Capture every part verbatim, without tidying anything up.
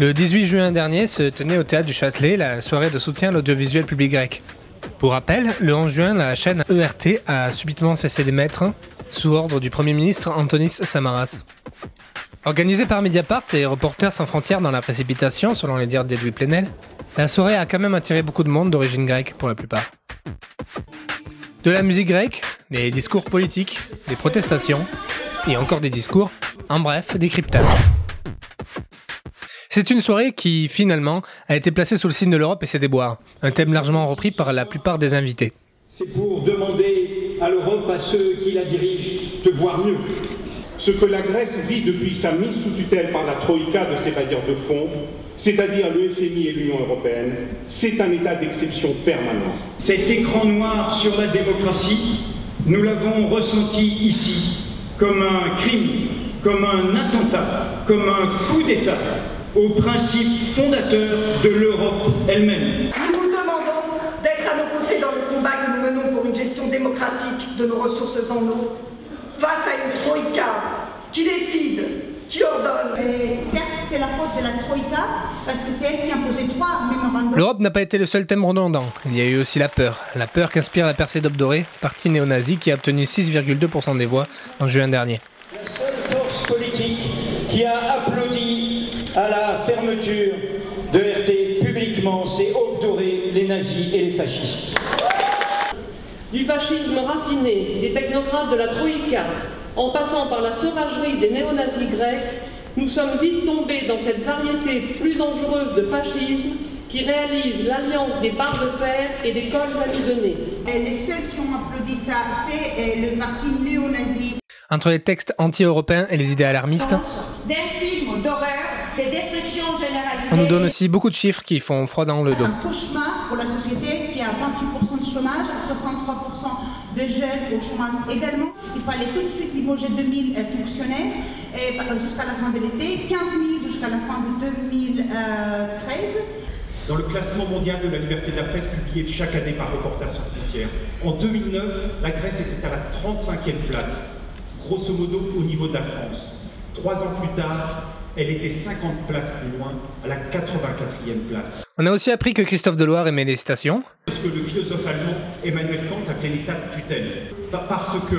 Le dix-huit juin dernier se tenait au Théâtre du Châtelet la soirée de soutien à l'audiovisuel public grec. Pour rappel, le onze juin, la chaîne E R T a subitement cessé d'émettre, sous ordre du Premier ministre Antonis Samaras. Organisée par Mediapart et Reporters sans frontières dans la précipitation, selon les dires d'Edoui Plenel, la soirée a quand même attiré beaucoup de monde d'origine grecque pour la plupart. De la musique grecque, des discours politiques, des protestations, et encore des discours, en bref, des cryptages. C'est une soirée qui, finalement, a été placée sous le signe de l'Europe et ses déboires, un thème largement repris par la plupart des invités. C'est pour demander à l'Europe, à ceux qui la dirigent, de voir mieux. Ce que la Grèce vit depuis sa mise sous tutelle par la Troïka de ses bailleurs de fonds, c'est-à-dire le F M I et l'Union européenne, c'est un état d'exception permanent. Cet écran noir sur la démocratie, nous l'avons ressenti ici comme un crime, comme un attentat, comme un coup d'État aux principes fondateurs de l'Europe elle-même. Nous vous demandons d'être à nos côtés dans le combat que nous menons pour une gestion démocratique de nos ressources en eau, face à une Troïka qui décide, qui ordonne. Et certes, c'est la faute de la Troïka, parce que c'est elle qui a imposé trois mémorandums. L'Europe n'a pas été le seul thème redondant. Il y a eu aussi la peur. La peur qu'inspire la percée d'Aube dorée, parti néo-nazi qui a obtenu six virgule deux pour cent des voix en juin dernier. La seule force politique qui a applaudi à la fermeture de l'E R T publiquement, c'est Aube dorée, les nazis et les fascistes. Du fascisme raffiné, des technocrates de la Troïka, en passant par la sauvagerie des néo-nazis grecs, nous sommes vite tombés dans cette variété plus dangereuse de fascisme qui réalise l'alliance des barres de fer et des cols amidonnés. Les seuls qui ont applaudi ça, c'est le parti néo-nazi. Entre les textes anti-européens et les idées alarmistes, d'un film d'horreur, des destructions généralisées, on nous donne aussi beaucoup de chiffres qui font froid dans le dos. Un cauchemar pour la société qui a vingt-huit pour cent chômage, soixante-trois pour cent de jeunes au chômage également. Il fallait tout de suite limoger deux mille fonctionnaires jusqu'à la fin de l'été, quinze mille jusqu'à la fin de deux mille treize. Dans le classement mondial de la liberté de la presse publié chaque année par Reporters sans frontières, en deux mille neuf, la Grèce était à la trente-cinquième place, grosso modo au niveau de la France. Trois ans plus tard, elle était cinquante places plus loin, à la quatre-vingt-quatrième place. On a aussi appris que Christophe Deloire aimait les citations. Ce que le philosophe allemand Emmanuel Kant appelait l'état de tutelle. Parce que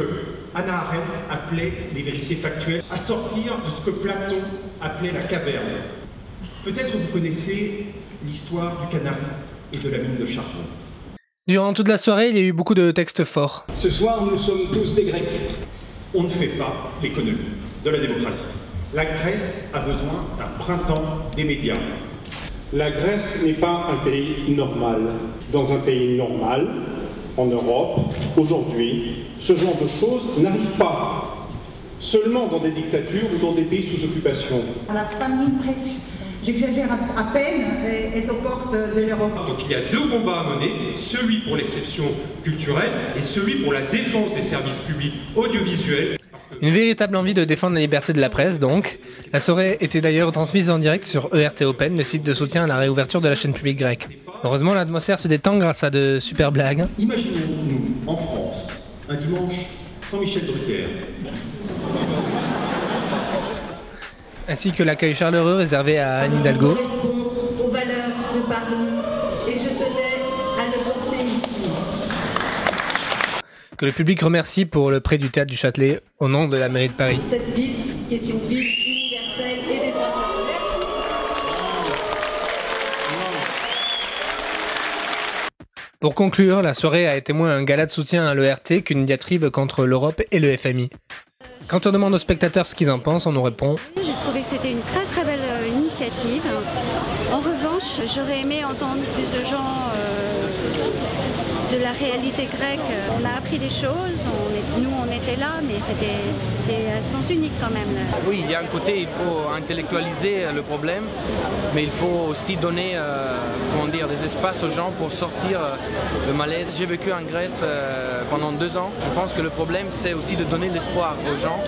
Hannah Arendt appelait les vérités factuelles à sortir de ce que Platon appelait la caverne. Peut-être vous connaissez l'histoire du canari et de la mine de charbon. Durant toute la soirée, il y a eu beaucoup de textes forts. Ce soir, nous sommes tous des Grecs. On ne fait pas l'économie de la démocratie. La Grèce a besoin d'un printemps des médias. La Grèce n'est pas un pays normal. Dans un pays normal, en Europe, aujourd'hui, ce genre de choses n'arrive pas. Seulement dans des dictatures ou dans des pays sous occupation. La famine presque, j'exagère à peine, est aux portes de l'Europe. Donc il y a deux combats à mener, celui pour l'exception culturelle et celui pour la défense des services publics audiovisuels. Une véritable envie de défendre la liberté de la presse, donc. La soirée était d'ailleurs transmise en direct sur E R T Open, le site de soutien à la réouverture de la chaîne publique grecque. Heureusement, l'atmosphère se détend grâce à de super blagues. Imaginons-nous, en France, un dimanche sans Michel Drucker. Ainsi que l'accueil chaleureux réservé à Anne Hidalgo. Nous aux valeurs de Paris, et je tenais à le porter ici. Que le public remercie pour le prêt du Théâtre du Châtelet au nom de la mairie de Paris. Cette ville qui est une ville universelle et des droits de l'homme. Pour conclure, la soirée a été moins un gala de soutien à l'E R T qu'une diatribe contre l'Europe et le F M I. Quand on demande aux spectateurs ce qu'ils en pensent, on nous répond. J'ai trouvé que c'était une très très belle initiative. En revanche, j'aurais aimé entendre plus de gens euh, de la réalité grecque. On a appris des choses, on est, nous on était là, mais c'était à sens unique quand même. Oui, il y a un côté, il faut intellectualiser le problème, mais il faut aussi donner euh, comment dire, des espaces aux gens pour sortir de malaise. J'ai vécu en Grèce euh, pendant deux ans. Je pense que le problème, c'est aussi de donner l'espoir aux gens,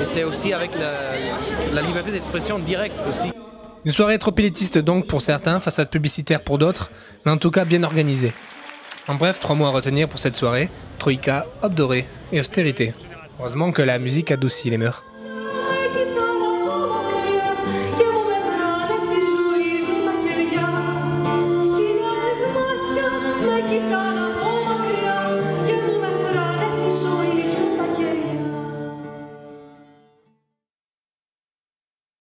et c'est aussi avec la, la liberté d'expression directe aussi. Une soirée trop élitiste donc pour certains, façade publicitaire pour d'autres, mais en tout cas bien organisée. En bref, trois mots à retenir pour cette soirée, Troïka, Aube dorée et austérité. Heureusement que la musique adoucit les mœurs. qui donne